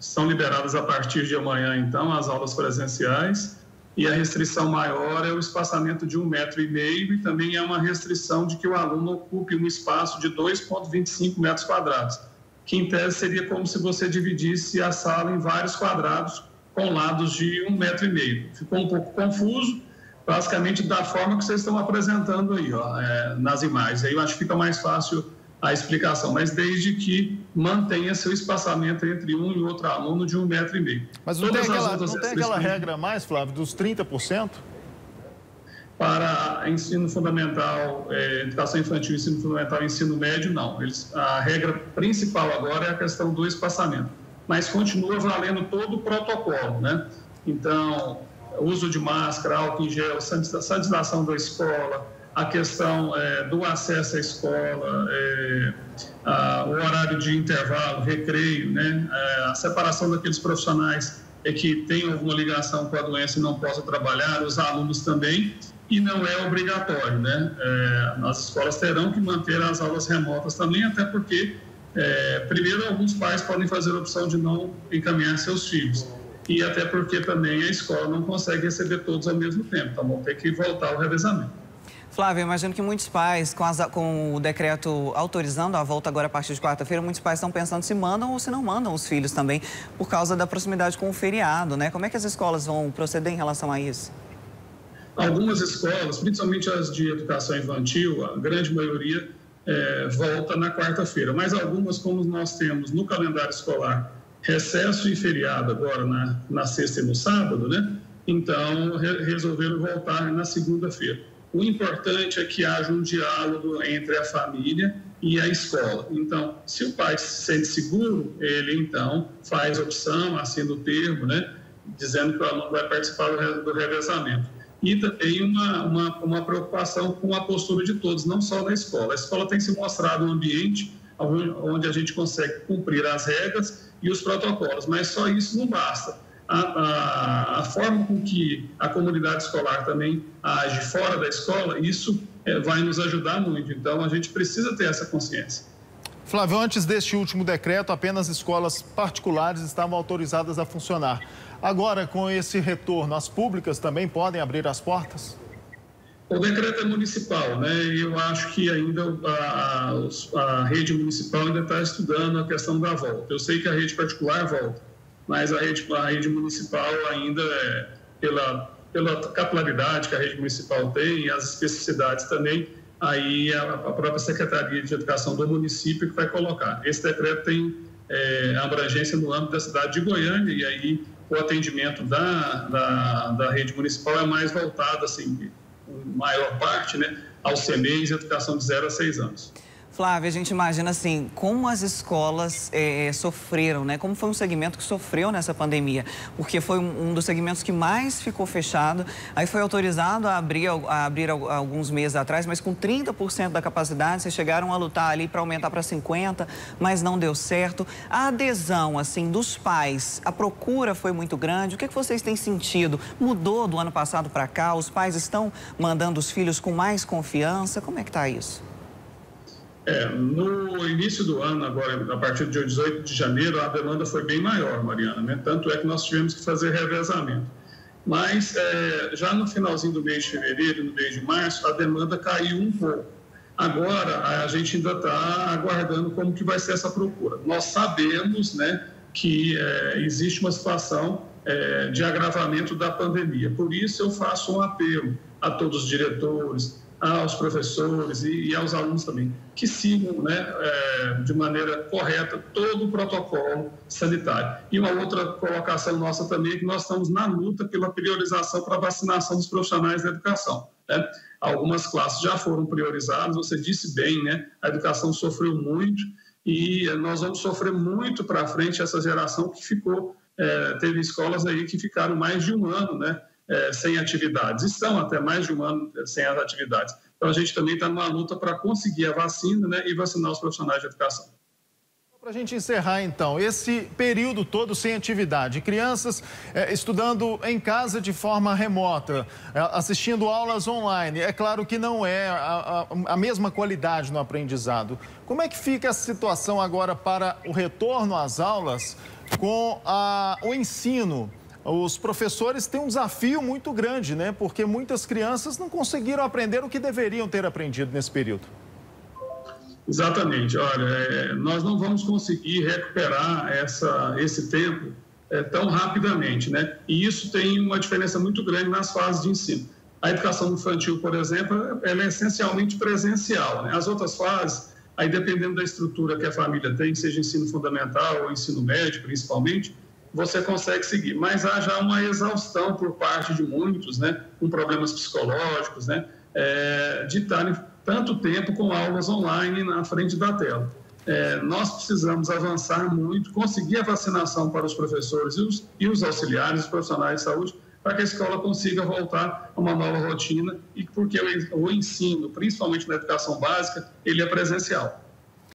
São liberadas a partir de amanhã, então, as aulas presenciais, e a restrição maior é o espaçamento de 1,5 metro, e também é uma restrição de que o aluno ocupe um espaço de 2,25 metros quadrados, que em tese seria como se você dividisse a sala em vários quadrados com lados de 1,5 metro. Ficou um pouco confuso, basicamente da forma que vocês estão apresentando aí, ó, nas imagens. Aí eu acho que fica mais fácil a explicação, mas desde que mantenha seu espaçamento entre um e outro aluno de 1,5 metro. Mas não tem aquela regra mais, Flávio, dos 30%? Para ensino fundamental, educação infantil, ensino fundamental e ensino médio, não. A regra principal agora é a questão do espaçamento, mas continua valendo todo o protocolo, né? Então, uso de máscara, álcool em gel, sanitização da escola, a questão do acesso à escola, o horário de intervalo, recreio, né? A separação daqueles profissionais que têm alguma ligação com a doença e não possam trabalhar, os alunos também, e não é obrigatório, né? As escolas terão que manter as aulas remotas também, até porque, primeiro, alguns pais podem fazer a opção de não encaminhar seus filhos, e até porque também a escola não consegue receber todos ao mesmo tempo, tá bom? Tem que voltar ao revezamento. Flávio, eu imagino que muitos pais, com o decreto autorizando a volta agora a partir de quarta-feira, muitos pais estão pensando se mandam ou se não mandam os filhos também, por causa da proximidade com o feriado, né? Como é que as escolas vão proceder em relação a isso? Algumas escolas, principalmente as de educação infantil, a grande maioria volta na quarta-feira, mas algumas, como nós temos no calendário escolar, recesso e feriado agora na sexta e no sábado, né? Então, resolveram voltar na segunda-feira. O importante é que haja um diálogo entre a família e a escola. Então, se o pai se sente seguro, ele então faz opção, assina o termo, né, dizendo que o aluno vai participar do revezamento. E também uma preocupação com a postura de todos, não só da escola. A escola tem se mostrado um ambiente onde a gente consegue cumprir as regras e os protocolos, mas só isso não basta. A forma com que a comunidade escolar também age fora da escola, isso vai nos ajudar muito. Então, a gente precisa ter essa consciência. Flávio, antes deste último decreto, apenas escolas particulares estavam autorizadas a funcionar. Agora, com esse retorno, as públicas também podem abrir as portas? O decreto é municipal, né? Eu acho que ainda a rede municipal ainda está estudando a questão da volta. Eu sei que a rede particular volta, mas a rede municipal ainda, pela capilaridade que a rede municipal tem e as especificidades também, aí a própria Secretaria de Educação do município que vai colocar. Esse decreto tem abrangência no âmbito da cidade de Goiânia, e aí o atendimento da rede municipal é mais voltado, assim, em maior parte, né, aos CMEs e educação de 0 a 6 anos. Flávio, a gente imagina assim, como as escolas sofreram, né? Como foi um segmento que sofreu nessa pandemia, porque foi um dos segmentos que mais ficou fechado, aí foi autorizado a abrir alguns meses atrás, mas com 30% da capacidade, vocês chegaram a lutar ali para aumentar para 50%, mas não deu certo. A adesão, assim, dos pais, a procura foi muito grande, o que vocês têm sentido? Mudou do ano passado para cá, os pais estão mandando os filhos com mais confiança, como é que está isso? No início do ano, agora, a partir do dia 18 de janeiro, a demanda foi bem maior, Mariana, né? Tanto é que nós tivemos que fazer revezamento. Mas já no finalzinho do mês de fevereiro, no mês de março, a demanda caiu um pouco. Agora, a gente ainda está aguardando como que vai ser essa procura. Nós sabemos, né, que existe uma situação de agravamento da pandemia. Por isso, eu faço um apelo a todos os diretores, aos professores e aos alunos também, que sigam, né, de maneira correta todo o protocolo sanitário. E uma outra colocação nossa também é que nós estamos na luta pela priorização para a vacinação dos profissionais da educação, né? Algumas classes já foram priorizadas, você disse bem, né? A educação sofreu muito e nós vamos sofrer muito para frente essa geração que ficou, teve escolas aí que ficaram mais de um ano, né, sem atividades, estão até mais de um ano sem as atividades. Então, a gente também está numa luta para conseguir a vacina, né, e vacinar os profissionais de educação. Para a gente encerrar, então, esse período todo sem atividade, crianças estudando em casa de forma remota, assistindo aulas online, é claro que não é a mesma qualidade no aprendizado. Como é que fica a situação agora para o retorno às aulas com o ensino? Os professores têm um desafio muito grande, né? Porque muitas crianças não conseguiram aprender o que deveriam ter aprendido nesse período. Exatamente. Olha, nós não vamos conseguir recuperar esse tempo tão rapidamente, né? E isso tem uma diferença muito grande nas fases de ensino. A educação infantil, por exemplo, ela é essencialmente presencial, né? As outras fases, aí dependendo da estrutura que a família tem, seja ensino fundamental ou ensino médio, principalmente, você consegue seguir. Mas há já uma exaustão por parte de muitos, né? Com problemas psicológicos, né? De estarem tanto tempo com aulas online na frente da tela. Nós precisamos avançar muito, conseguir a vacinação para os professores e os auxiliares, os profissionais de saúde, para que a escola consiga voltar a uma nova rotina, porque o ensino, principalmente na educação básica, ele é presencial.